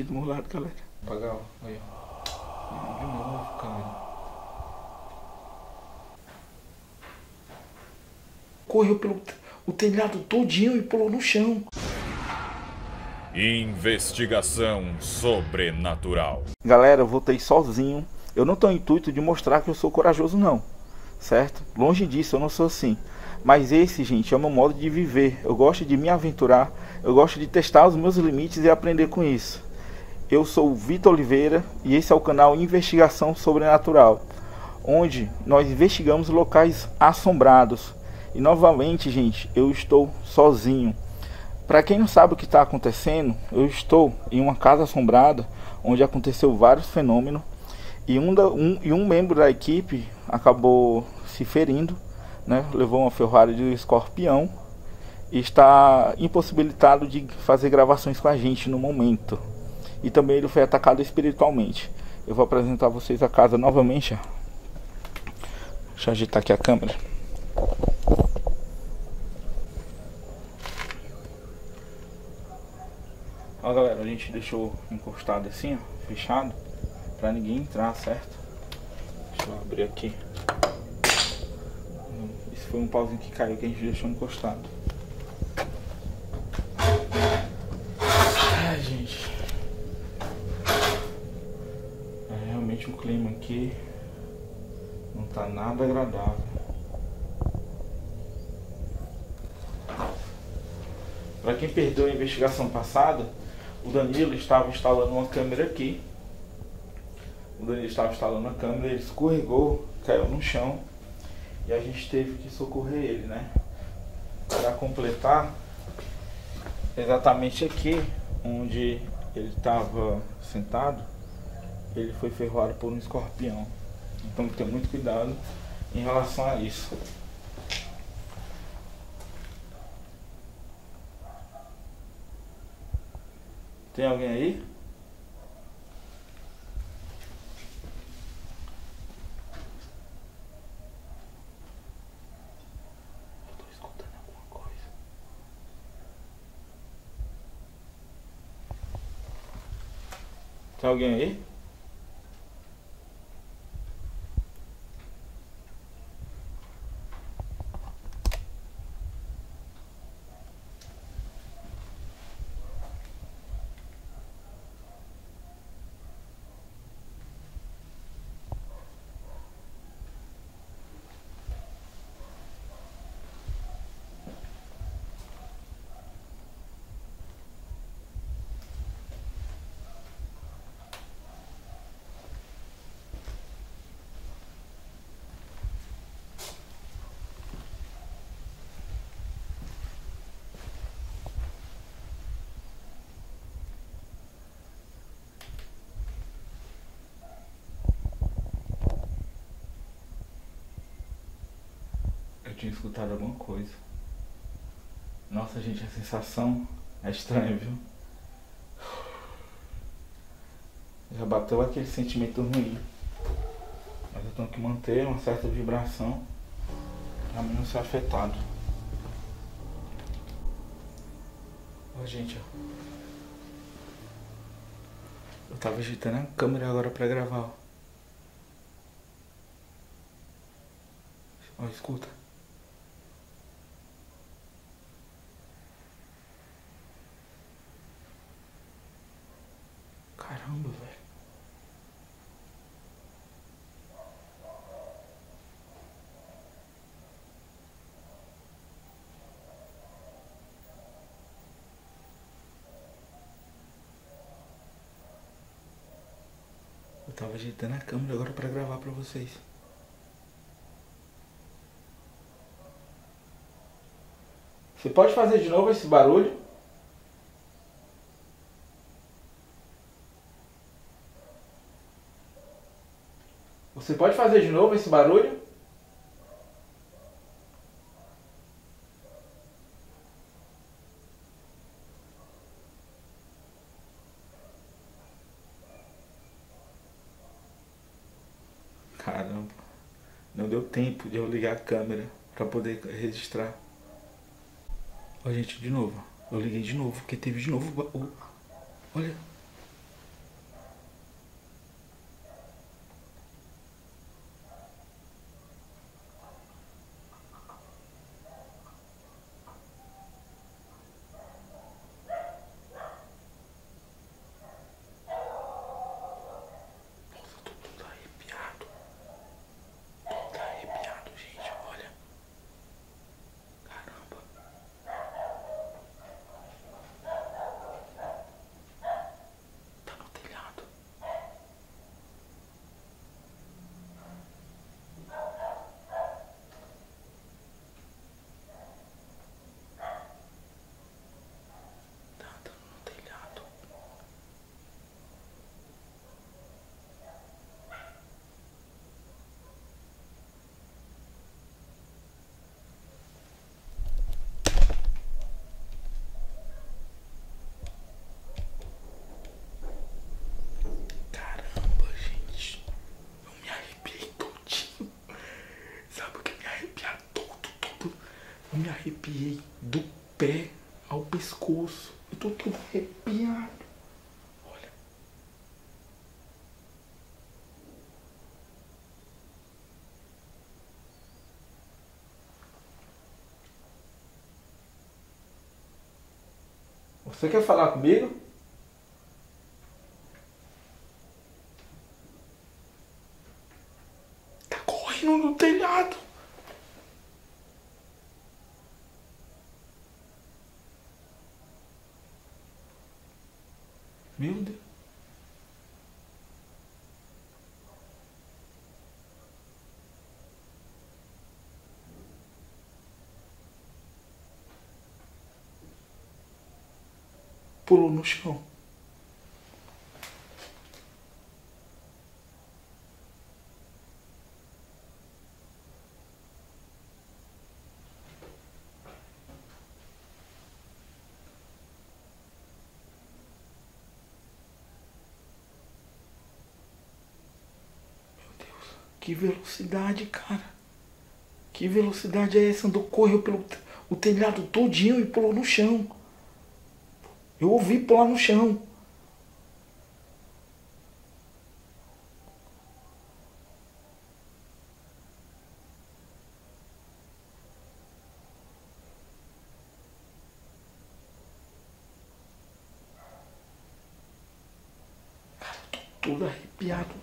aqui do meu lado, galera. Apagar, olha. De novo, cara. Correu pelo o telhado todinho e pulou no chão. Investigação Sobrenatural. Galera, eu voltei sozinho. Eu não tenho intuito de mostrar que eu sou corajoso, não. Certo? Longe disso, eu não sou assim. Mas esse, gente, é o meu modo de viver. Eu gosto de me aventurar. Eu gosto de testar os meus limites e aprender com isso. Eu sou o Vitor Oliveira e esse é o canal Investigação Sobrenatural, onde nós investigamos locais assombrados. E novamente, gente, eu estou sozinho. Para quem não sabe o que está acontecendo, eu estou em uma casa assombrada, onde aconteceu vários fenômenos. E um membro da equipe acabou se ferindo, né? Levou uma ferroada de escorpião e está impossibilitado de fazer gravações com a gente no momento. E também ele foi atacado espiritualmente. Eu vou apresentar a vocês a casa novamente. Deixa eu agitar aqui a câmera. Ó, galera, a gente deixou encostado assim, ó, fechado, pra ninguém entrar, certo? Deixa eu abrir aqui. Esse foi um pauzinho que caiu, que a gente deixou encostado. Ai, gente. É realmente um clima aqui. Não tá nada agradável. Pra quem perdeu a investigação passada, o Danilo estava instalando uma câmera aqui. O Danilo estava instalando a câmera, ele escorregou, caiu no chão. E a gente teve que socorrer ele, né? Para completar, exatamente aqui, onde ele estava sentado, ele foi ferroado por um escorpião. Então tem muito cuidado em relação a isso. Tem alguém aí? Eu tô escutando alguma coisa. Tem alguém aí? Tinha escutado alguma coisa. Nossa, gente, a sensação é estranha, viu? Já bateu aquele sentimento ruim. Mas eu tenho que manter uma certa vibração pra mim não ser afetado. Ó, gente, ó. Eu tava agitando a câmera agora pra gravar, ó. Ó, escuta. Caramba, velho. Eu tava ajeitando a câmera agora pra gravar pra vocês. Você pode fazer de novo esse barulho? Você pode fazer de novo esse barulho? Caramba, não deu tempo de eu ligar a câmera para poder registrar. Ó, gente, de novo. Eu liguei de novo, porque teve de novo. Olha. me arrepiei do pé ao pescoço. Eu tô todo arrepiado. Olha. Você quer falar comigo? Tá correndo no telhado. Meu Deus. Pulou no chão. Que velocidade, cara. Que velocidade é essa? Andou, correu pelo o telhado todinho e pulou no chão. Eu ouvi pular no chão. Cara, eu tô todo arrepiado.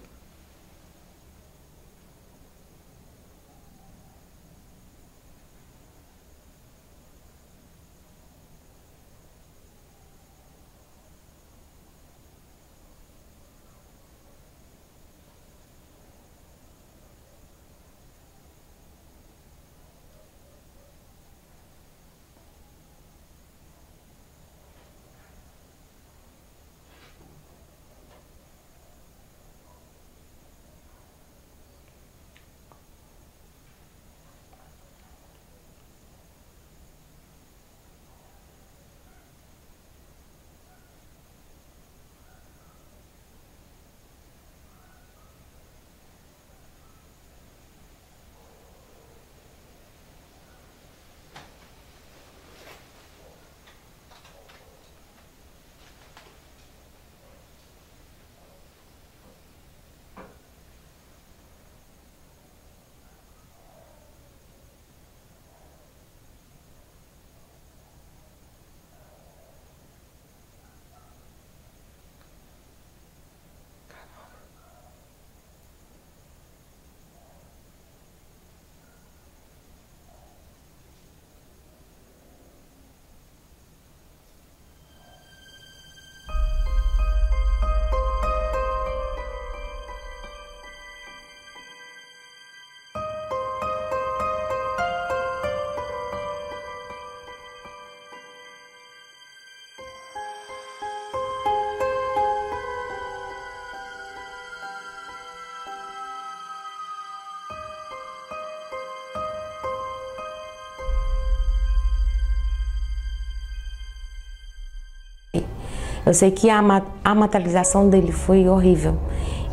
Eu sei que a materialização dele foi horrível.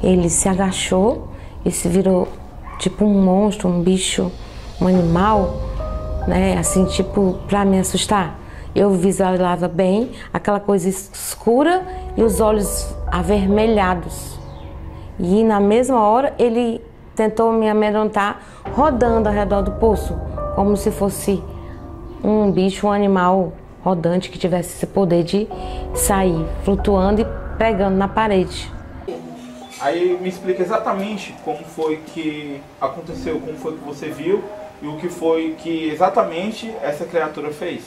Ele se agachou e se virou tipo um monstro, um bicho, um animal, né? Assim, tipo, pra me assustar. Eu visualizava bem aquela coisa escura e os olhos avermelhados. E na mesma hora ele tentou me amedrontar rodando ao redor do poço, como se fosse um bicho, um animal rodante que tivesse esse poder de sair flutuando e pregando na parede. Aí me explica exatamente como foi que aconteceu, como foi que você viu e o que foi que exatamente essa criatura fez.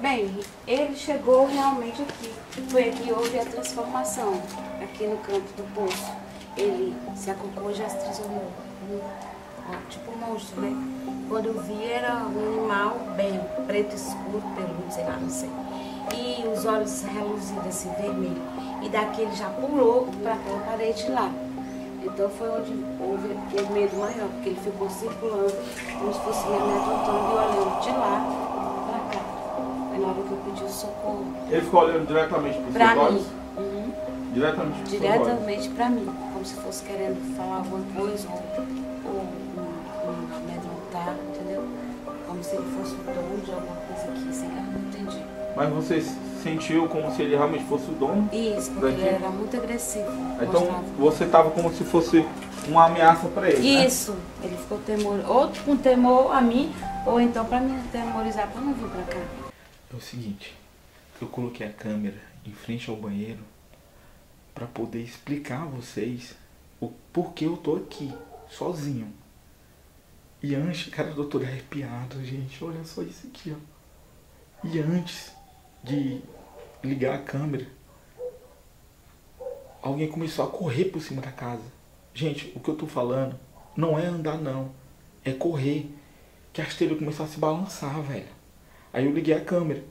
Bem, ele chegou realmente aqui. Foi aqui que houve a transformação, aqui no canto do poço. Ele se acoplou e já se transformou. Tipo um monstro, né? Quando eu vi era um animal bem preto escuro, peludo, sei lá, não sei. E os olhos reluzidos assim, vermelho. E daqui ele já pulou para aquela parede lá. Então foi onde houve aquele medo maior, porque ele ficou circulando, como se fosse me amedrontando e olhando de lá para cá. Foi na hora que eu pedi o socorro. Ele ficou olhando diretamente para os olhos? Uhum. Diretamente para mim, como se fosse querendo falar alguma coisa ou me amedrontar, entendeu? como se ele fosse doido, alguma coisa aqui, sei lá, não entendi. Mas você sentiu como se ele realmente fosse o dono? Isso, porque ele era muito agressivo. Então mostrava. Você estava como se fosse uma ameaça para ele, isso, né? Ele ficou temor, ou com temor a mim, ou então para me temorizar para não vir para cá. É o seguinte, eu coloquei a câmera em frente ao banheiro para poder explicar a vocês o porquê eu tô aqui, sozinho. E antes, cara, eu tô arrepiado, gente, olha só isso aqui, ó. E antes de ligar a câmera, alguém começou a correr por cima da casa. Gente, o que eu tô falando não é andar não, é correr, que as telhas começaram a se balançar, velho. Aí eu liguei a câmera,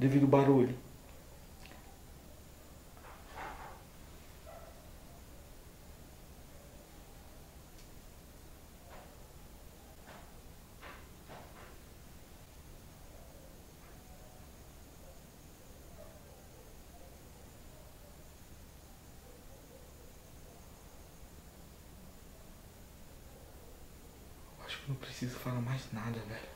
devido ao barulho. Não preciso falar mais nada, velho.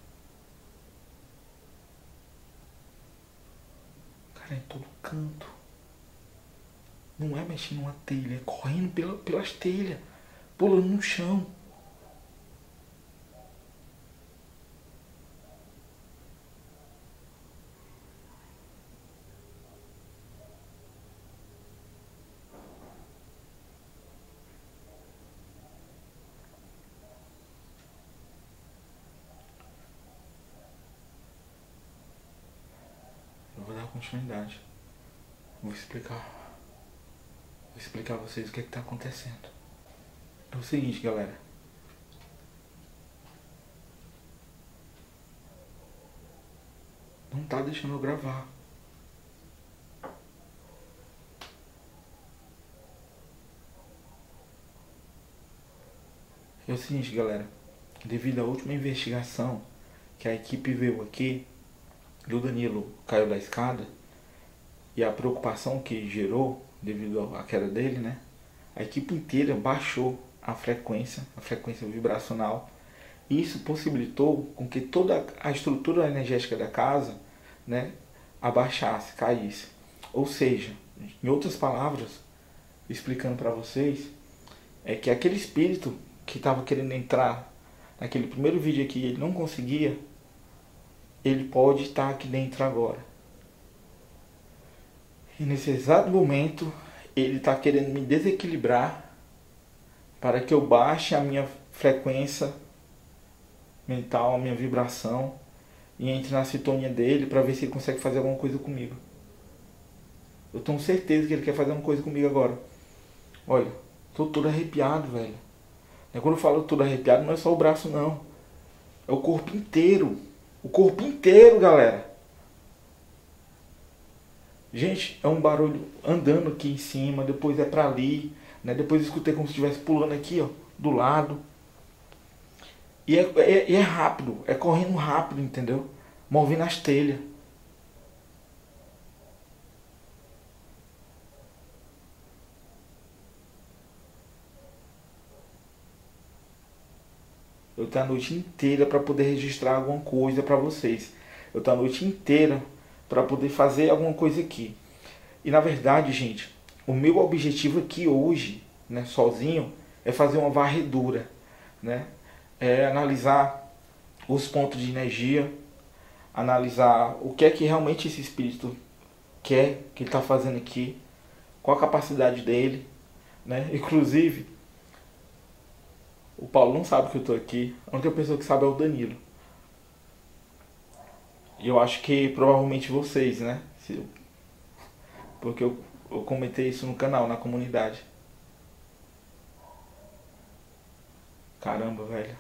Cara, em todo canto. Não é mexendo uma telha, é correndo pelas telhas, pulando no chão. Continuidade. Vou explicar a vocês o que é que tá acontecendo. É o seguinte, galera. Não tá deixando eu gravar. É o seguinte, galera. Devido à última investigação que a equipe veio aqui, e o Danilo caiu da escada, e a preocupação que gerou devido à queda dele, né? A equipe inteira baixou a frequência vibracional, e isso possibilitou com que toda a estrutura energética da casa, né, abaixasse, caísse. Ou seja, em outras palavras, explicando para vocês, é que aquele espírito que estava querendo entrar naquele primeiro vídeo aqui, ele não conseguia. Ele pode estar aqui dentro agora. E nesse exato momento, ele está querendo me desequilibrar para que eu baixe a minha frequência mental, a minha vibração, e entre na sintonia dele para ver se ele consegue fazer alguma coisa comigo. Eu tenho certeza que ele quer fazer alguma coisa comigo agora. Olha, estou todo arrepiado, velho. Quando eu falo todo arrepiado, não é só o braço, não. É o corpo inteiro. O corpo inteiro, galera. Gente, é um barulho andando aqui em cima, depois é pra ali, né? Depois eu escutei como se estivesse pulando aqui, ó, do lado. E é rápido, é correndo rápido, entendeu? Movendo as telhas. Eu tô a noite inteira para poder registrar alguma coisa para vocês. Eu tô a noite inteira para poder fazer alguma coisa aqui. E na verdade, gente, o meu objetivo aqui hoje, né, sozinho, é fazer uma varredura, né? É analisar os pontos de energia, analisar o que é que realmente esse espírito quer, que ele tá fazendo aqui, qual a capacidade dele, né? Inclusive, o Paulo não sabe que eu tô aqui. A única pessoa que sabe é o Danilo. E eu acho que provavelmente vocês, né? Porque eu comentei isso no canal, na comunidade. Caramba, velho.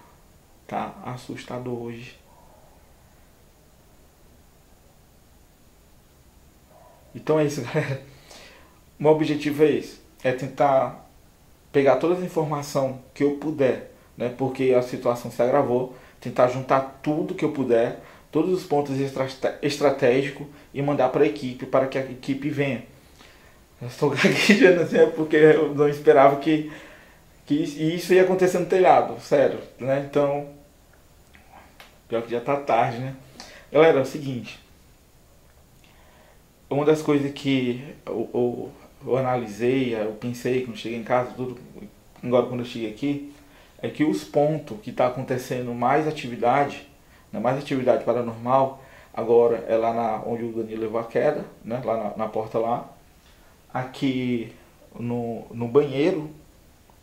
Tá assustador hoje. Então é isso, galera. O meu objetivo é esse. É tentar pegar todas as informações que eu puder, né, porque a situação se agravou, tentar juntar tudo que eu puder, todos os pontos estratégicos, e mandar para a equipe, para que a equipe venha. Eu estou gaguejando assim, é porque eu não esperava que isso ia acontecer no telhado, sério, né? Então, Pior que já tá tarde, né? Galera, é o seguinte. Uma das coisas que eu analisei, eu pensei quando cheguei em casa, tudo, agora quando eu cheguei aqui, é que os pontos que tá acontecendo mais atividade paranormal, agora é lá onde o Danilo levou a queda, né? Lá na porta lá. Aqui no banheiro,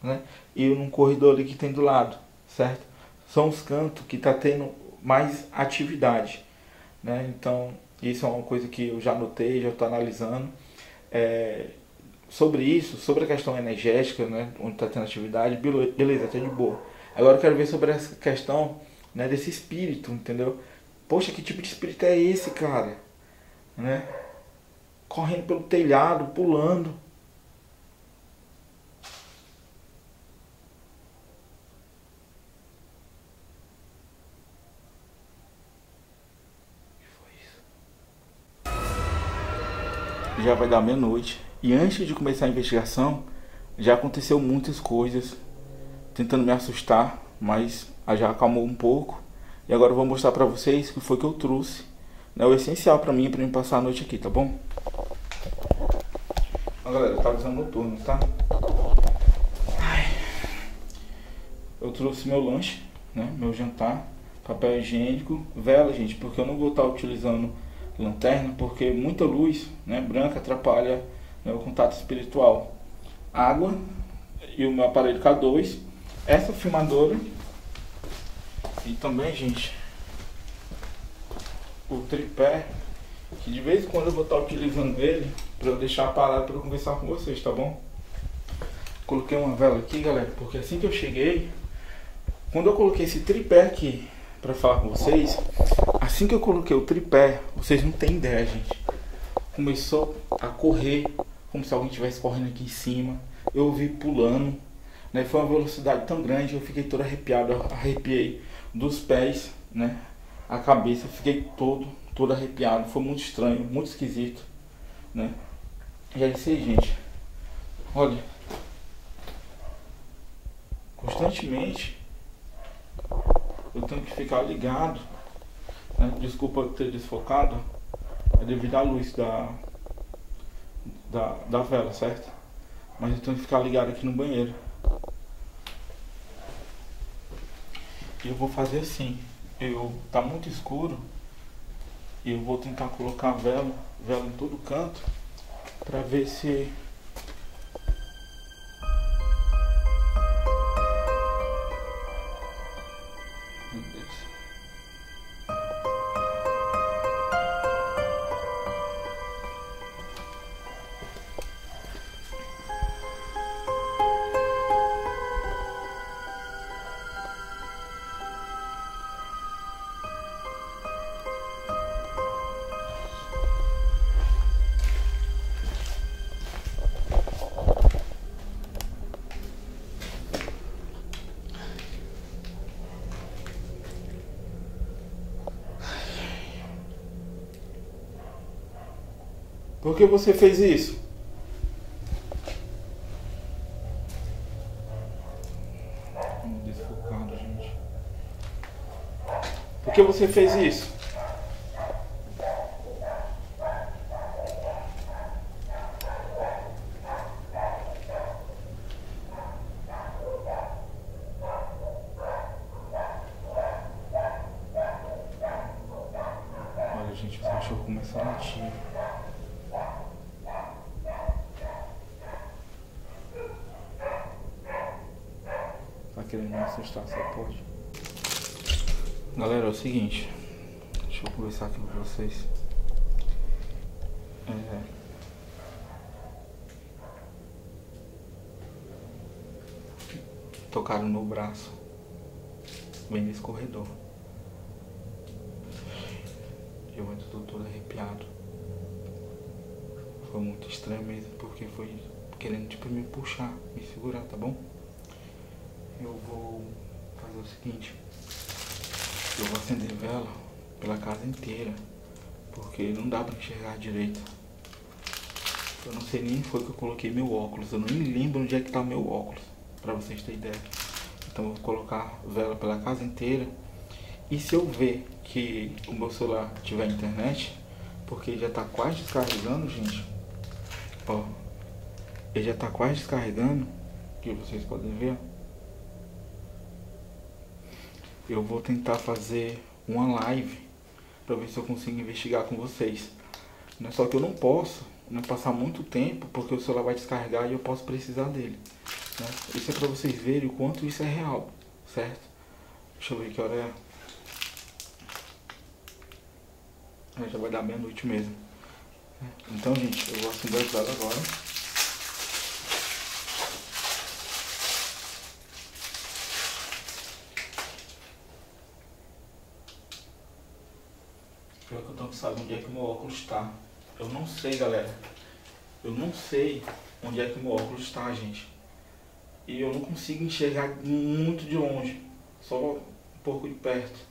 né? E num corredor ali que tem do lado, certo? São os cantos que tá tendo mais atividade, né? Então, isso é uma coisa que eu já notei, já estou analisando. Sobre isso, sobre a questão energética, né? Onde está tendo atividade, beleza, até de boa. Agora eu quero ver sobre essa questão, né, desse espírito, entendeu? Poxa, que tipo de espírito é esse, cara? Né? Correndo pelo telhado, pulando. Já vai dar meia-noite. E antes de começar a investigação, já aconteceu muitas coisas tentando me assustar, mas já acalmou um pouco. E agora eu vou mostrar pra vocês o que foi que eu trouxe, né? O essencial pra mim passar a noite aqui, tá bom? Ó, galera, eu tava usando noturno, tá? Ai. Eu trouxe meu lanche, né? Meu jantar, papel higiênico, vela, gente, porque eu não vou estar utilizando lanterna, porque muita luz, né, branca atrapalha, né, o contato espiritual. Água e o meu aparelho K2, essa filmadora e também, gente, o tripé, que de vez em quando eu vou estar utilizando ele para eu deixar parado para eu conversar com vocês, tá bom? Coloquei uma vela aqui, galera, porque assim que eu cheguei, quando eu coloquei esse tripé aqui para falar com vocês, assim que eu coloquei o tripé, vocês não tem ideia, gente, começou a correr como se alguém estivesse correndo aqui em cima. Eu ouvi pulando, né? Foi uma velocidade tão grande, eu fiquei todo arrepiado, arrepiei dos pés, né, a cabeça, eu fiquei todo arrepiado, foi muito estranho, muito esquisito, né? E é isso aí, gente. Olha, constantemente eu tenho que ficar ligado, né? Desculpa ter desfocado, é devido à luz da vela, certo? Mas eu tenho que ficar ligado aqui no banheiro. E eu vou fazer assim, tá muito escuro, e eu vou tentar colocar vela em todo canto, pra ver se... Por que você fez isso? Desfocado, gente. Por que você fez isso? Olha, gente, os cachorros começaram a latir. Querendo me assustar, só pode. Galera, é o seguinte, deixa eu conversar aqui com vocês. Tocaram no meu braço, bem nesse corredor. Eu ainda estou todo arrepiado. Foi muito estranho mesmo, porque foi querendo tipo me puxar, me segurar, tá bom? Eu vou fazer o seguinte, eu vou acender vela pela casa inteira, porque não dá pra enxergar direito. Eu não sei nem foi que eu coloquei meu óculos, eu nem lembro onde é que tá meu óculos, pra vocês terem ideia. Então eu vou colocar vela pela casa inteira E se eu ver que o meu celular tiver internet, porque já tá quase descarregando, gente, ó, ele já tá quase descarregando, que vocês podem ver, eu vou tentar fazer uma live pra ver se eu consigo investigar com vocês. Não é só que eu não posso, né, passar muito tempo, porque o celular vai descarregar e eu posso precisar dele, né? Isso é pra vocês verem o quanto isso é real, certo? Deixa eu ver que hora é. Já vai dar meia-noite mesmo. Então, gente, eu vou acender o lado agora. Pior que eu tenho que saber onde é que o meu óculos está. Eu não sei, galera. Eu não sei onde é que o meu óculos está, gente. E eu não consigo enxergar muito de longe. Só um pouco de perto.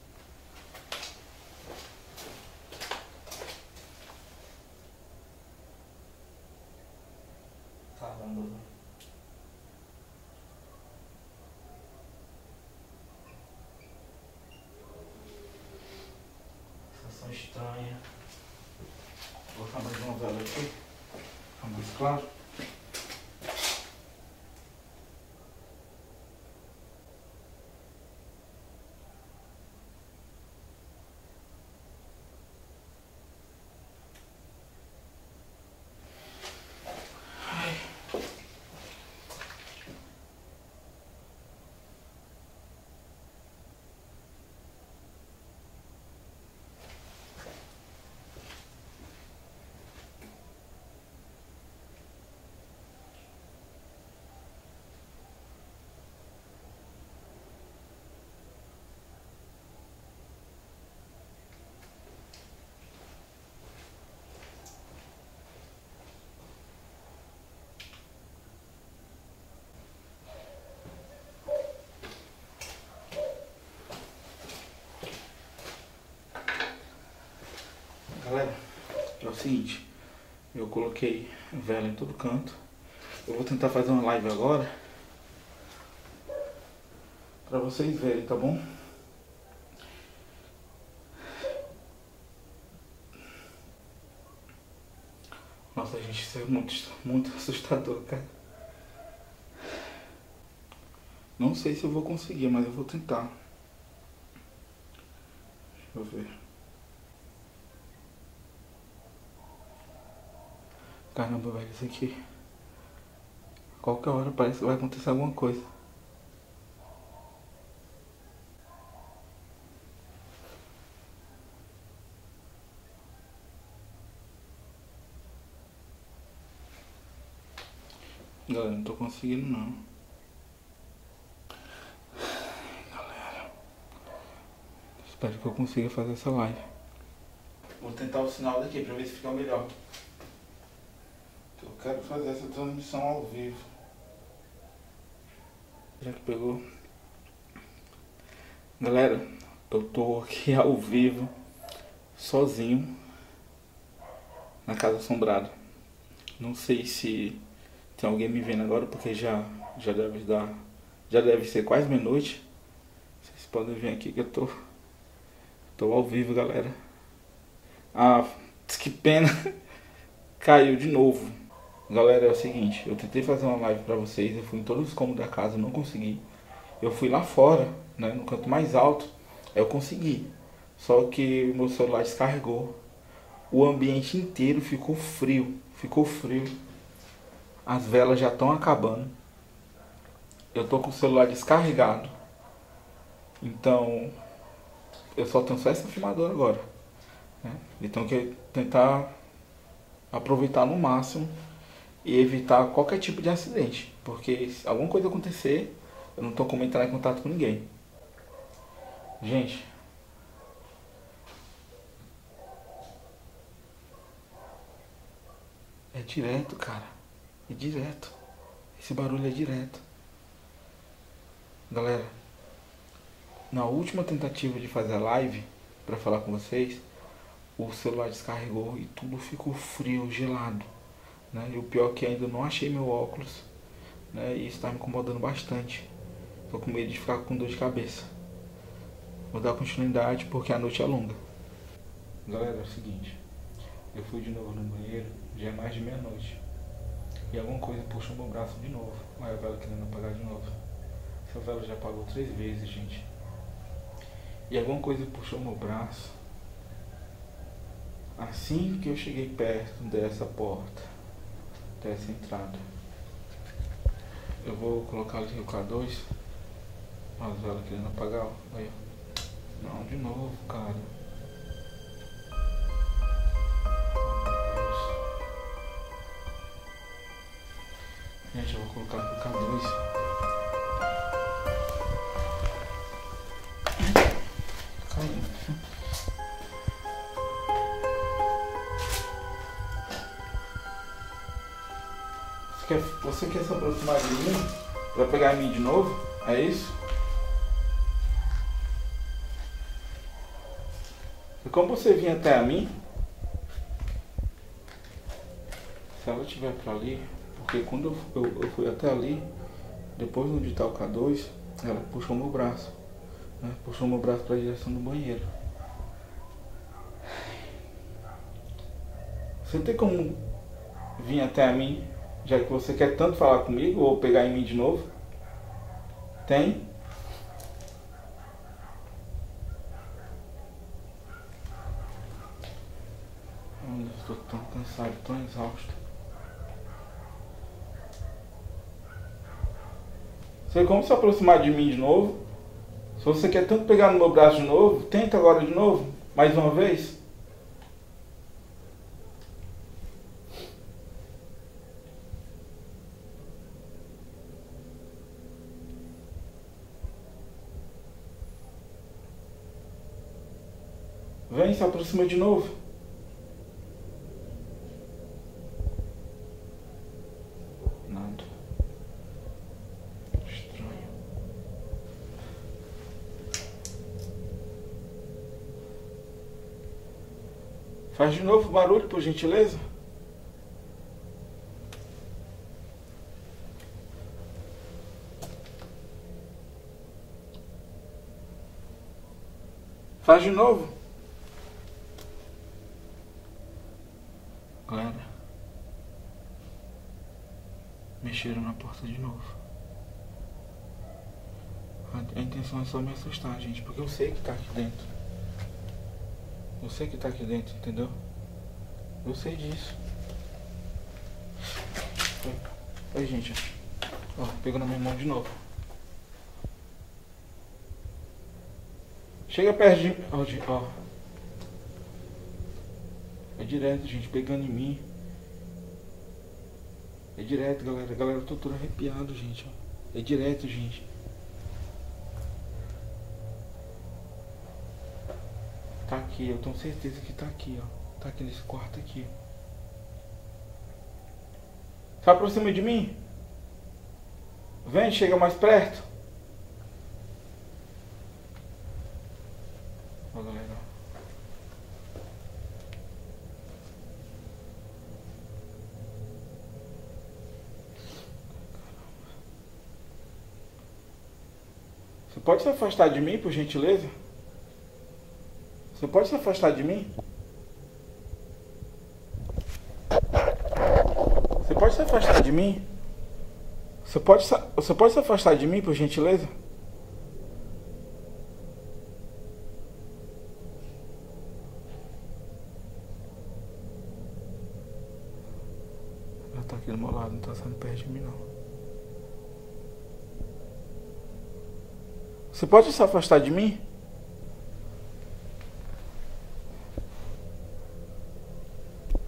Sensação estranha. Vou colocar mais uma vela aqui. Fica mais claro. Galera, é o seguinte, eu coloquei vela em todo canto. Eu vou tentar fazer uma live agora pra vocês verem, tá bom? Nossa, gente, isso é muito assustador, cara. Não sei se eu vou conseguir, mas eu vou tentar. Deixa eu ver. Caramba, velho, isso aqui, qualquer hora parece que vai acontecer alguma coisa. Galera, não tô conseguindo não. Galera, espero que eu consiga fazer essa live. Vou tentar o sinal daqui pra ver se fica melhor. Eu quero fazer essa transmissão ao vivo. Já que pegou. Galera, eu tô aqui ao vivo, sozinho, na casa assombrada. Não sei se tem alguém me vendo agora, porque já deve ser quase meia-noite. Vocês podem ver aqui que eu tô ao vivo, galera. Ah, que pena. Caiu de novo. Galera, é o seguinte, eu tentei fazer uma live pra vocês, eu fui em todos os cômodos da casa, não consegui. Eu fui lá fora, né, no canto mais alto, eu consegui. Só que meu celular descarregou. O ambiente inteiro ficou frio, As velas já estão acabando. Eu tô com o celular descarregado. Então, eu só tenho só essa filmadora agora, né? Então, eu tenho que tentar aproveitar no máximo e evitar qualquer tipo de acidente, porque se alguma coisa acontecer, eu não tô como entrar em contato com ninguém. Gente, é direto, cara. É direto. Esse barulho é direto. Galera, na última tentativa de fazer a live pra falar com vocês, o celular descarregou e tudo ficou frio, gelado, né? E o pior é que ainda não achei meu óculos, né? E isso tá me incomodando bastante. Tô com medo de ficar com dor de cabeça. Vou dar continuidade porque a noite é longa. Galera, é o seguinte. Eu fui de novo no banheiro, já é mais de meia-noite. E alguma coisa puxou meu braço de novo. Aí a vela querendo apagar de novo. Essa vela já apagou 3 vezes, gente. E alguma coisa puxou meu braço. Assim que eu cheguei perto dessa porta, dessa entrada. Eu vou colocar ali o K2. As velas querendo apagar, ó. Aí, ó. Não, de novo, cara. Gente, eu vou colocar aqui o K2. Calma. Você quer se aproximar de mim? Vai pegar em mim de novo? É isso? E como você vinha até a mim? Se ela estiver pra ali, porque quando eu fui até ali, depois de onde tá o K2, ela puxou meu braço. Né? Puxou meu braço pra direção do banheiro. Você tem como vir até a mim? Já que você quer tanto falar comigo ou pegar em mim de novo? Tem? Estou tão cansado, tão exausto. Você como se aproximar de mim de novo? Se você quer tanto pegar no meu braço de novo, tenta agora de novo, mais uma vez. Vem, se aproxima de novo. Nada. Estranho. Faz de novo o barulho, por gentileza. Faz de novo. Galera, mexeram na porta de novo. A intenção é só me assustar, gente, porque eu sei que tá aqui dentro. Eu sei que tá aqui dentro, entendeu? Eu sei disso. Aí, gente, ó, pegou na minha mão de novo. Chega perto de mim, ó. É direto, gente, pegando em mim. É direto, galera. Galera, eu tô todo arrepiado, gente. É direto, gente. Tá aqui, eu tenho certeza que tá aqui, ó. Tá aqui nesse quarto aqui. Se aproxima de mim. Vem, chega mais perto. Ó, galera. Você pode se afastar de mim, por gentileza? Você pode se afastar de mim? Você pode se afastar de mim? Você pode se afastar de mim, por gentileza? Ela tá aqui do meu lado, não tá saindo perto de mim, não. Você pode se afastar de mim?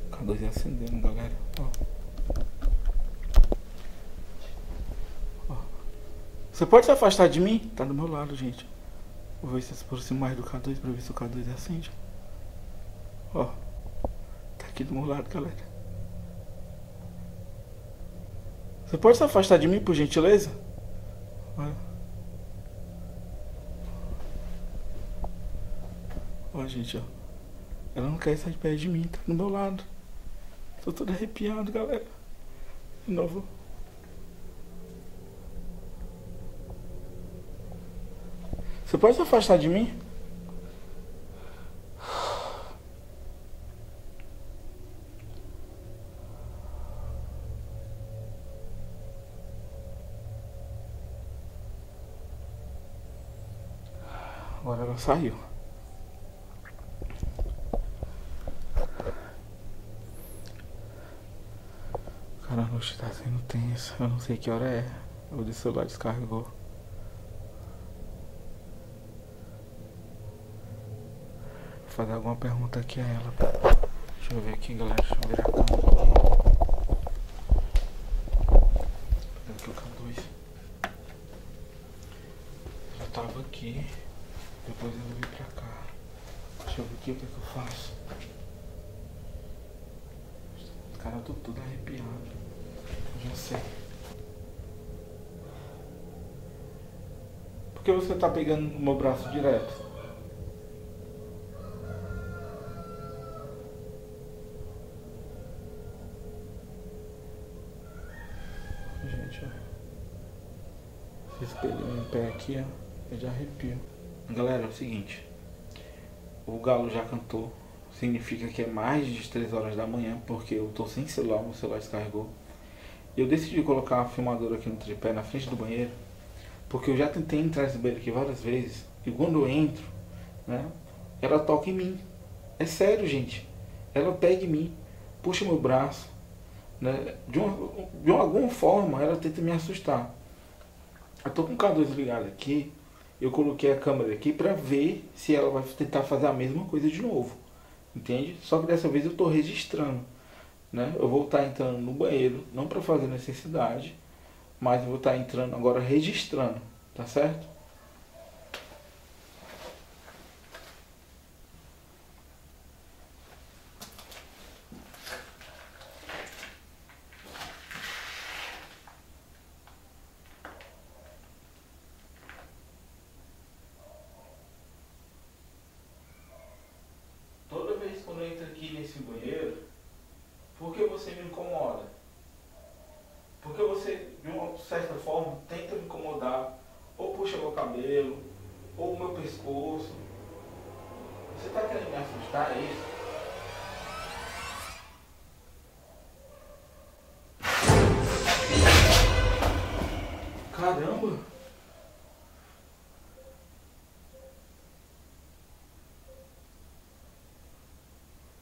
O K2 ia acendendo, galera. Ó. Você pode se afastar de mim? Tá do meu lado, gente. Vou ver se se aproxima mais do K2 pra ver se o K2 acende. Ó. Tá aqui do meu lado, galera. Você pode se afastar de mim, por gentileza? Olha. Ó, gente, ó. Ela não quer sair de perto de mim, tá do meu lado. Tô todo arrepiado, galera. De novo. Você pode se afastar de mim? Agora ela saiu. Cara, a noite tá sendo tensa. Eu não sei que hora é. O de celular descarregou. Vou fazer alguma pergunta aqui a ela. Deixa eu ver aqui, galera. Deixa eu virar a câmera aqui. Tava aqui, depois eu vim pra cá. Deixa eu ver aqui o que é que eu faço. Os caras estão tudo arrepiados. Já sei. Por que você tá pegando o meu braço direto? Gente, ó. Esse espelhinho em pé aqui, ó. Eu já arrepio. Galera, é o seguinte. O galo já cantou. Significa que é mais de 3 horas da manhã. Porque eu tô sem celular, meu celular descarregou. Eu decidi colocar a filmadora aqui no tripé, na frente do banheiro. Porque eu já tentei entrar nesse banheiro aqui várias vezes. E quando eu entro, né, ela toca em mim. É sério, gente. Ela pega em mim, puxa meu braço, né? De alguma forma, ela tenta me assustar. Eu tô com o K2 ligado aqui. Eu coloquei a câmera aqui pra ver se ela vai tentar fazer a mesma coisa de novo. Entende? Só que dessa vez eu tô registrando, né? Eu vou estar entrando no banheiro, não pra fazer necessidade, mas eu vou estar entrando agora registrando, tá certo?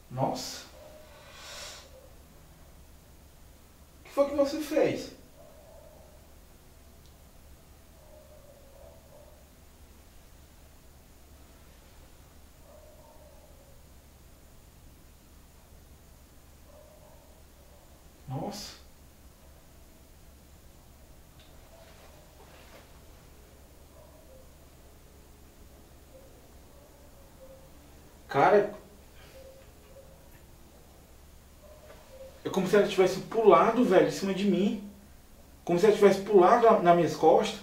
Nossa! O que foi que você fez? Nossa! Cara... é como se ela tivesse pulado, velho, em cima de mim. Como se ela tivesse pulado nas minhas costas.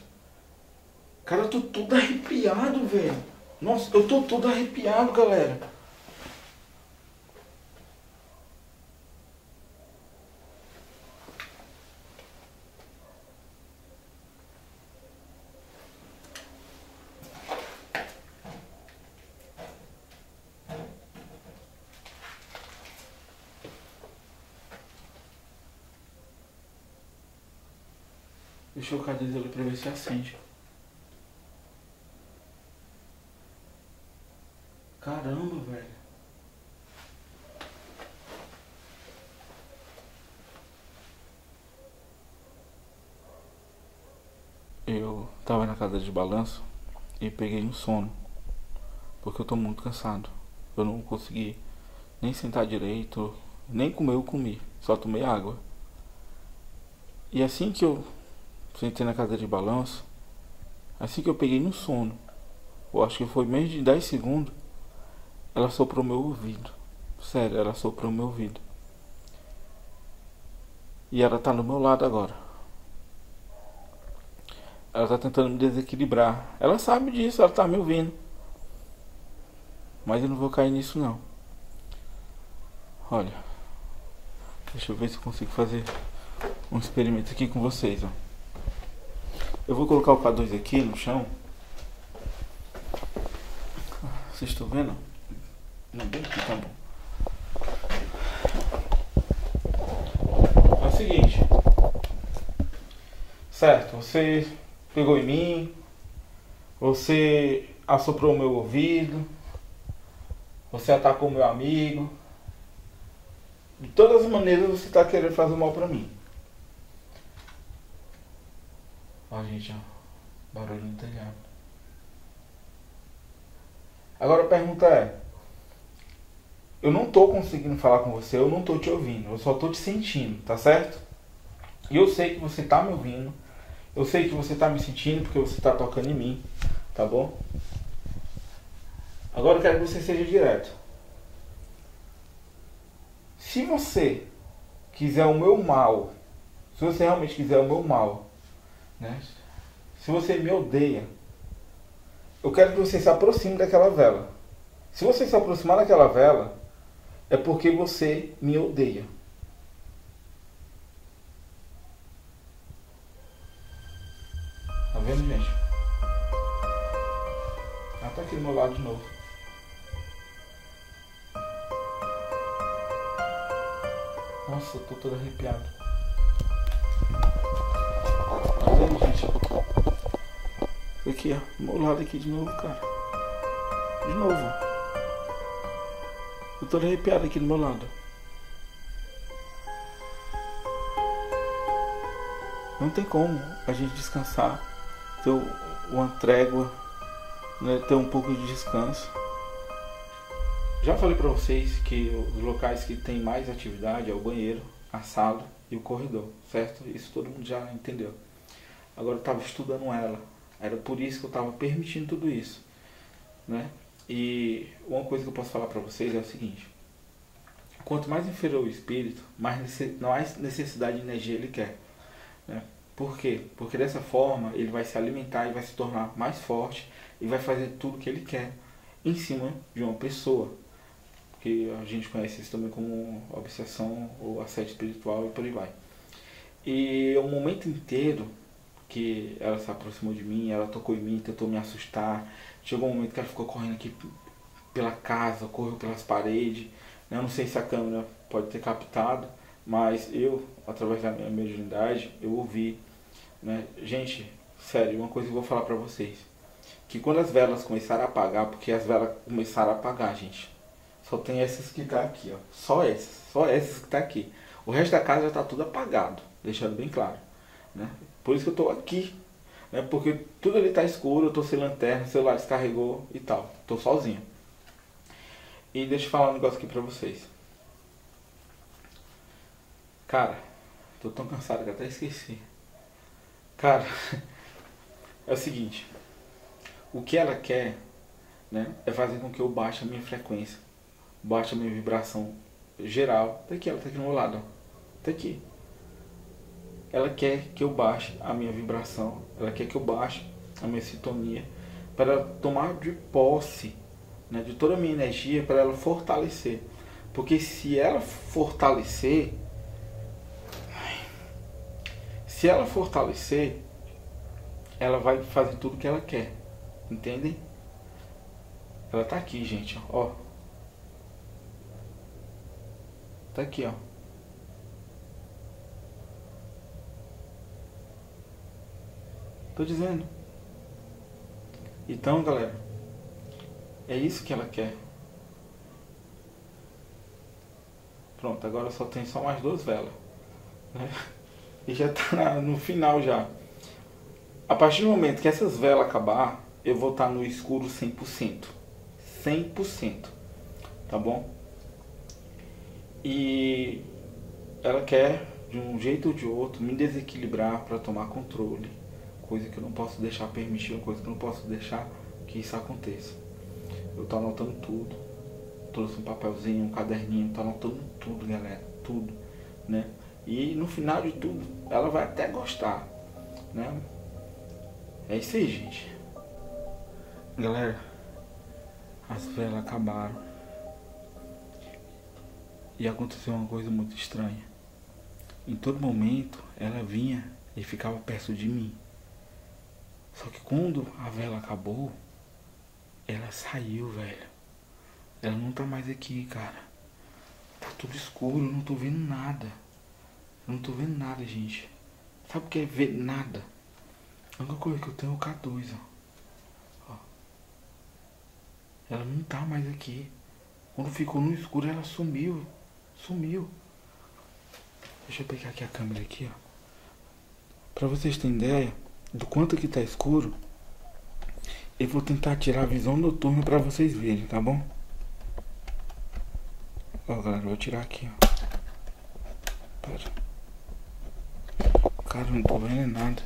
Cara, eu tô todo arrepiado, velho. Nossa, eu tô todo arrepiado, galera. Deixa eu colocar o ali pra ver se acende. Caramba, velho. Eu tava na casa de balanço e peguei um sono. Porque eu tô muito cansado. Eu não consegui nem sentar direito, nem comer eu comi. Só tomei água. E assim que eu... sentei na casa de balanço, assim que eu peguei no sono, eu acho que foi menos de 10 segundos, ela soprou meu ouvido. Sério, ela soprou meu ouvido. E ela tá no meu lado agora. Ela tá tentando me desequilibrar. Ela sabe disso, ela tá me ouvindo. Mas eu não vou cair nisso não. Olha, deixa eu ver se eu consigo fazer um experimento aqui com vocês, ó. Eu vou colocar o K2 aqui no chão. Vocês estão vendo? Não, bem aqui, tá bom. É o seguinte. Certo, você pegou em mim. Você assoprou o meu ouvido, você atacou meu amigo. De todas as maneiras você está querendo fazer mal para mim. Ó, gente, ó, barulho no telhado. Agora a pergunta é, eu não tô conseguindo falar com você, eu não tô te ouvindo, eu só tô te sentindo, tá certo? E eu sei que você tá me ouvindo, eu sei que você tá me sentindo porque você tá tocando em mim, tá bom? Agora eu quero que você seja direto. Se você quiser o meu mal, se você realmente quiser o meu mal, né? Se você me odeia, eu quero que você se aproxime daquela vela. Se você se aproximar daquela vela, é porque você me odeia. Tá vendo, gente? Ela tá aqui do meu lado de novo. Nossa, eu tô todo arrepiado. Tá vendo, gente? Aqui, ó. Do meu lado aqui de novo, cara. De novo. Eu tô arrepiado aqui do meu lado. Não tem como a gente descansar, ter uma trégua, né, ter um pouco de descanso. Já falei pra vocês que os locais que tem mais atividade é o banheiro, a sala e o corredor, certo? Isso todo mundo já entendeu. Agora eu tava estudando ela, era por isso que eu tava permitindo tudo isso, né? E uma coisa que eu posso falar para vocês é o seguinte: quanto mais inferior o espírito, mais necessidade de energia ele quer, né? Por quê? Porque dessa forma ele vai se alimentar e vai se tornar mais forte e vai fazer tudo que ele quer em cima de uma pessoa, que a gente conhece isso também como obsessão ou assédio espiritual e por aí vai. E o momento inteiro que ela se aproximou de mim, ela tocou em mim, tentou me assustar. Chegou um momento que ela ficou correndo aqui pela casa, correu pelas paredes. Eu não sei se a câmera pode ter captado, mas eu, através da minha mediunidade, eu ouvi, né? Gente, sério, uma coisa que eu vou falar pra vocês. Que quando as velas começaram a apagar, porque as velas começaram a apagar, gente. Só tem essas que tá aqui, ó. Só essas que tá aqui. O resto da casa já tá tudo apagado, deixando bem claro, né? Por isso que eu tô aqui. É porque tudo ali tá escuro, eu tô sem lanterna, o celular descarregou e tal. Tô sozinho. E deixa eu falar um negócio aqui pra vocês. Cara, tô tão cansado que até esqueci. Cara, é o seguinte. O que ela quer, né, é fazer com que eu baixe a minha frequência. Baixe a minha vibração geral. Tá aqui, ela tá aqui do meu lado. Tá aqui. Ela quer que eu baixe a minha vibração, ela quer que eu baixe a minha sintonia, para ela tomar de posse, né, de toda a minha energia, para ela fortalecer. Porque se ela fortalecer, ela vai fazer tudo que ela quer, entendem? Ela tá aqui, gente, ó. Tá aqui, ó. Tô dizendo. Então, galera, é isso que ela quer. Pronto, agora só tem só mais 2 velas, né? E já tá no final já. A partir do momento que essas velas acabar, eu vou estar no escuro 100%. 100%. Tá bom? E ela quer, de um jeito ou de outro, me desequilibrar para tomar controle. Coisa que eu não posso deixar permitir, coisa que eu não posso deixar que isso aconteça. Eu tô anotando tudo. Trouxe um papelzinho, um caderninho, tô anotando tudo, galera. Tudo, né? E no final de tudo, ela vai até gostar, né? É isso aí, gente. Galera, as velas acabaram. E aconteceu uma coisa muito estranha. Em todo momento, ela vinha e ficava perto de mim. Só que quando a vela acabou, ela saiu, velho. Ela não tá mais aqui, cara. Tá tudo escuro, eu não tô vendo nada. Eu não tô vendo nada, gente. Sabe o que é ver nada? A única coisa que eu tenho é o K2, ó. Ela não tá mais aqui. Quando ficou no escuro, ela sumiu. Sumiu. Deixa eu pegar aqui a câmera aqui, ó. Pra vocês terem ideia do quanto que tá escuro, eu vou tentar tirar a visão noturna pra vocês verem, tá bom? Ó, galera, vou tirar aqui, ó. Pera. Cara, não tô vendo nada.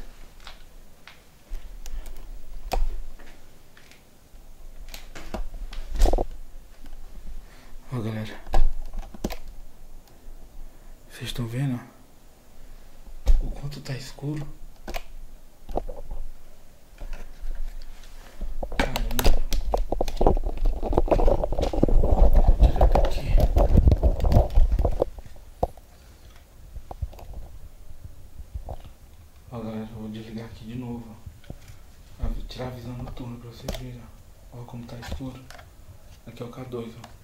Ó, galera. Vocês estão vendo, ó? O quanto tá escuro. Caramba. Deixa eu ver aqui. Ó, galera, eu vou desligar aqui de novo. Vou tirar a visão noturna pra vocês verem. Ó, como tá escuro. Aqui é o K2, ó.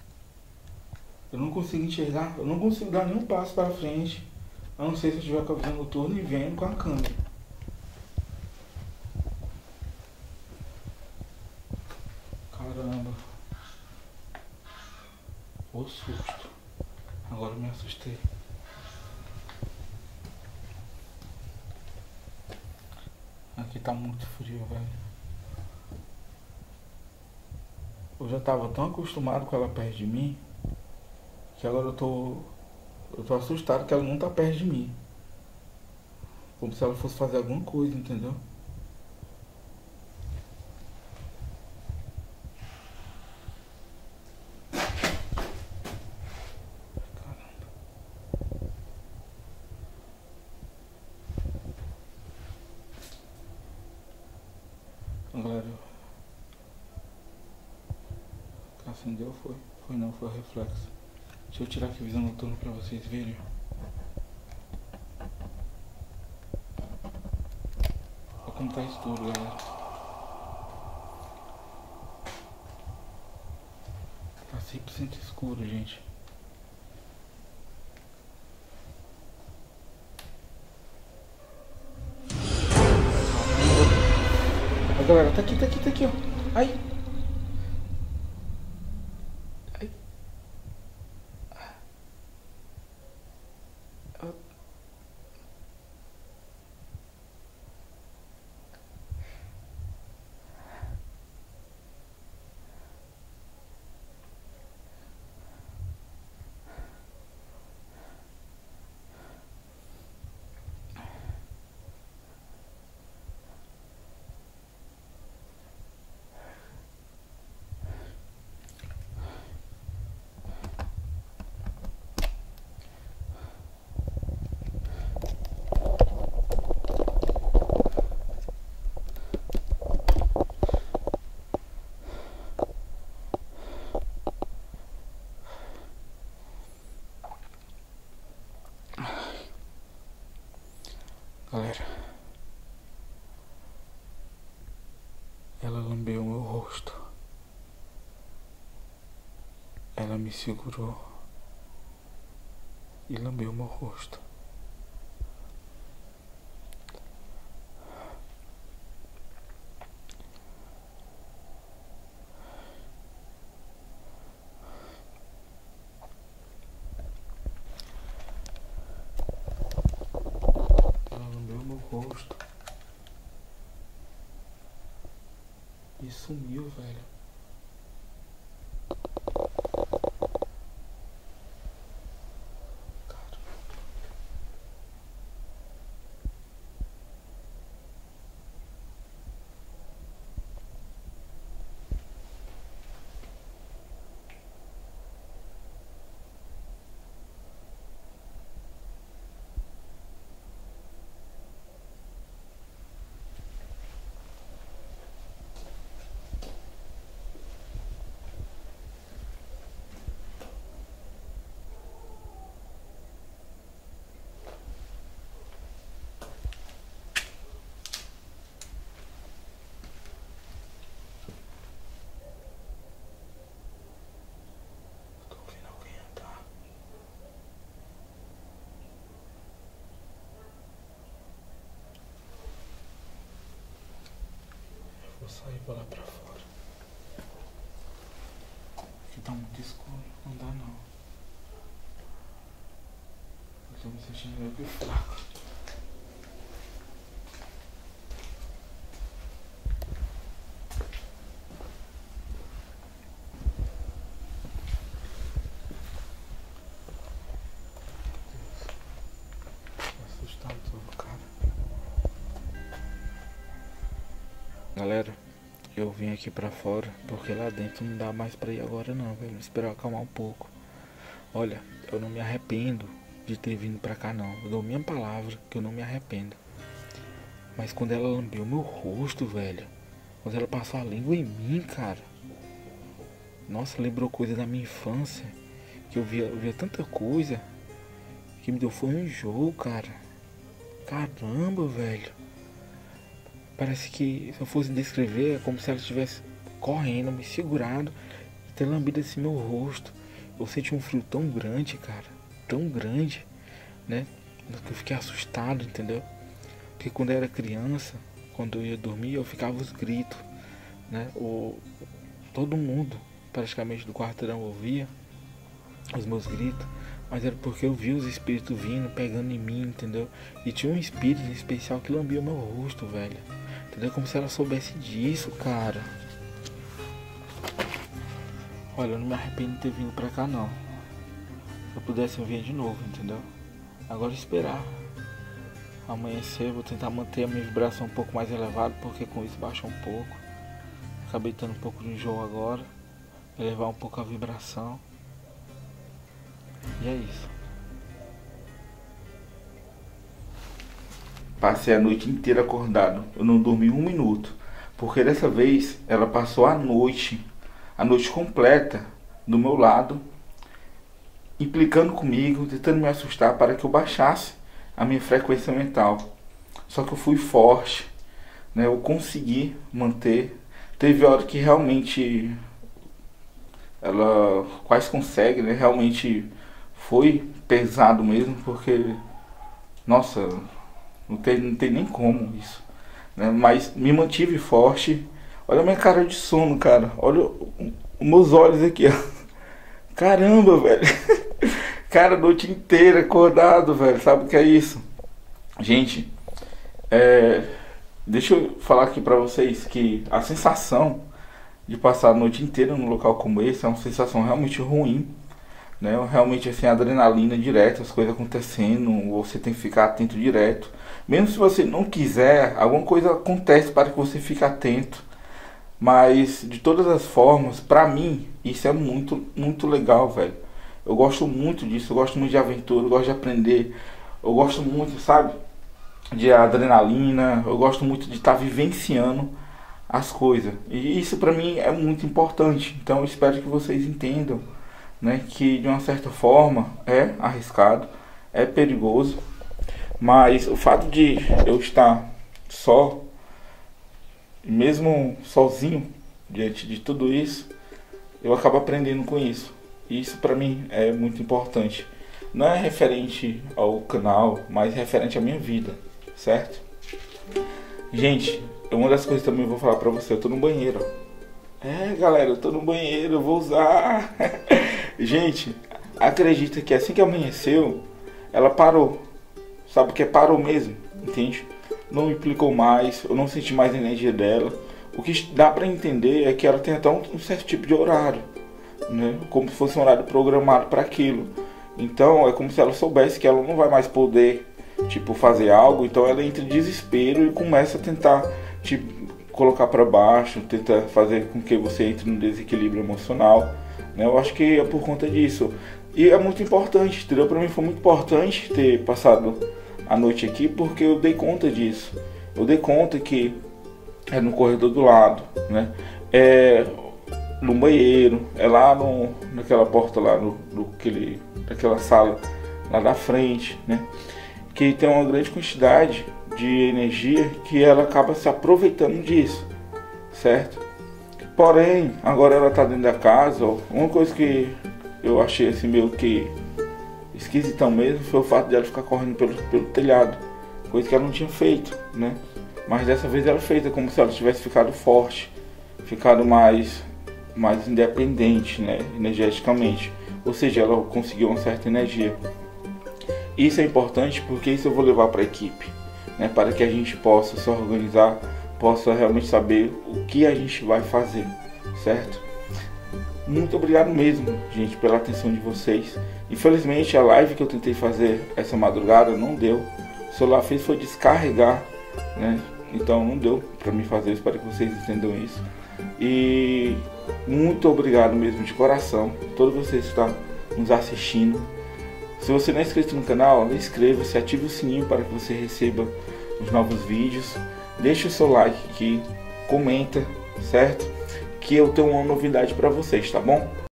Eu não consigo enxergar, eu não consigo dar nenhum passo pra frente. A não ser se eu estiver com a visão noturna e vendo com a câmera. Caramba. Ô susto. Agora eu me assustei. Aqui tá muito frio, velho. Eu já tava tão acostumado com ela perto de mim, que agora eu tô assustado que ela não tá perto de mim. Como se ela fosse fazer alguma coisa, entendeu? Caramba. Galera, acendeu ou foi? Foi não, foi o reflexo. Deixa eu tirar aqui a visão noturna pra vocês verem. Olha como tá escuro, galera. Tá 100% escuro, gente. Olha, galera, tá aqui, ó. Ai! Galera, ela lambeu o meu rosto, ela me segurou e lambeu o meu rosto. E sumiu, velho. Vou sair, vou lá pra fora. tá muito escuro, não dá não. Eu tô me sentindo meio fraco. Galera, eu vim aqui pra fora porque lá dentro não dá mais pra ir agora não, velho. Vou esperar acalmar um pouco. Olha, eu não me arrependo de ter vindo pra cá não. Eu dou minha palavra que eu não me arrependo. Mas quando ela lambeu meu rosto, velho, quando ela passou a língua em mim, cara, nossa, lembrou coisa da minha infância, que eu via tanta coisa que me deu fome um jogo, cara. Caramba, velho. Parece que, se eu fosse descrever, é como se ela estivesse correndo, me segurando, e ter lambido assim meu rosto. Eu senti um frio tão grande, cara, tão grande, né? Que eu fiquei assustado, entendeu? Porque quando eu era criança, quando eu ia dormir, eu ficava os gritos, né? Todo mundo, praticamente, do quarteirão ouvia os meus gritos. Mas era porque eu vi os espíritos vindo, pegando em mim, entendeu? E tinha um espírito em especial que lambia o meu rosto, velho. Entendeu? Como se ela soubesse disso, cara. Olha, eu não me arrependo de ter vindo pra cá, não. Se eu pudesse, eu vinha de novo, entendeu? Agora esperar amanhecer, vou tentar manter a minha vibração um pouco mais elevada, porque com isso baixa um pouco. Acabei tendo um pouco de enjoo agora. Elevar um pouco a vibração. E é isso. Passei a noite inteira acordado. Eu não dormi um minuto. Porque dessa vez ela passou a noite completa, do meu lado, implicando comigo, tentando me assustar para que eu baixasse a minha frequência mental. Só que eu fui forte, né? Eu consegui manter. Teve hora que realmente ela quase consegue, né? Realmente foi pesado mesmo, porque, nossa, não tem nem como isso, né? Mas me mantive forte. Olha a minha cara de sono, cara. Olha os meus olhos aqui, ó. Caramba, velho. Cara, a noite inteira acordado, velho. Sabe o que é isso? Gente, deixa eu falar aqui pra vocês que a sensação de passar a noite inteira num local como esse é uma sensação realmente ruim. Né? Realmente assim, adrenalina direto, as coisas acontecendo, você tem que ficar atento direto. Mesmo se você não quiser, alguma coisa acontece para que você fique atento. Mas de todas as formas, pra mim, isso é muito, muito legal, velho. Eu gosto muito disso, eu gosto muito de aventura, eu gosto de aprender. Eu gosto muito, sabe, de adrenalina, eu gosto muito de estar vivenciando as coisas. E isso pra mim é muito importante, então eu espero que vocês entendam. Né, que de uma certa forma é arriscado, é perigoso, mas o fato de eu estar só, mesmo sozinho, diante de tudo isso, eu acabo aprendendo com isso. E isso pra mim é muito importante. Não é referente ao canal, mas referente à minha vida, certo? Gente, uma das coisas que também eu vou falar pra você, eu tô no banheiro. Galera, eu tô no banheiro, eu vou usar... Gente, acredita que assim que amanheceu, ela parou. Sabe o que é? Parou mesmo, entende? Não implicou mais, eu não senti mais a energia dela. O que dá pra entender é que ela tem até um certo tipo de horário, né? Como se fosse um horário programado pra aquilo. Então é como se ela soubesse que ela não vai mais poder, tipo, fazer algo. Então ela entra em desespero e começa a tentar, tipo, colocar pra baixo, tenta fazer com que você entre no desequilíbrio emocional. Eu acho que é por conta disso. E é muito importante, entendeu? Pra mim foi muito importante ter passado a noite aqui, porque eu dei conta disso. Eu dei conta que é no corredor do lado, né? É no banheiro, é lá naquela porta lá, naquela sala lá da frente, né? Que tem uma grande quantidade de energia que ela acaba se aproveitando disso, certo? Porém, agora ela tá dentro da casa. Uma coisa que eu achei assim meio que esquisitão mesmo foi o fato dela ficar correndo pelo telhado. Coisa que ela não tinha feito, né? Mas dessa vez ela fez, é como se ela tivesse ficado forte, ficado mais mais independente, né, energeticamente, ou seja, ela conseguiu uma certa energia. Isso é importante porque isso eu vou levar para a equipe, né, para que a gente possa se organizar, possa realmente saber o que a gente vai fazer, certo? Muito obrigado mesmo, gente, pela atenção de vocês. Infelizmente a live que eu tentei fazer essa madrugada não deu, o celular fez foi descarregar, né? Então não deu para mim fazer, espero que vocês entendam isso. E muito obrigado mesmo de coração, todos vocês que estão nos assistindo. Se você não é inscrito no canal, inscreva-se, ative o sininho para que você receba os novos vídeos. Deixe o seu like aqui, comenta, certo? Que eu tenho uma novidade para vocês, tá bom?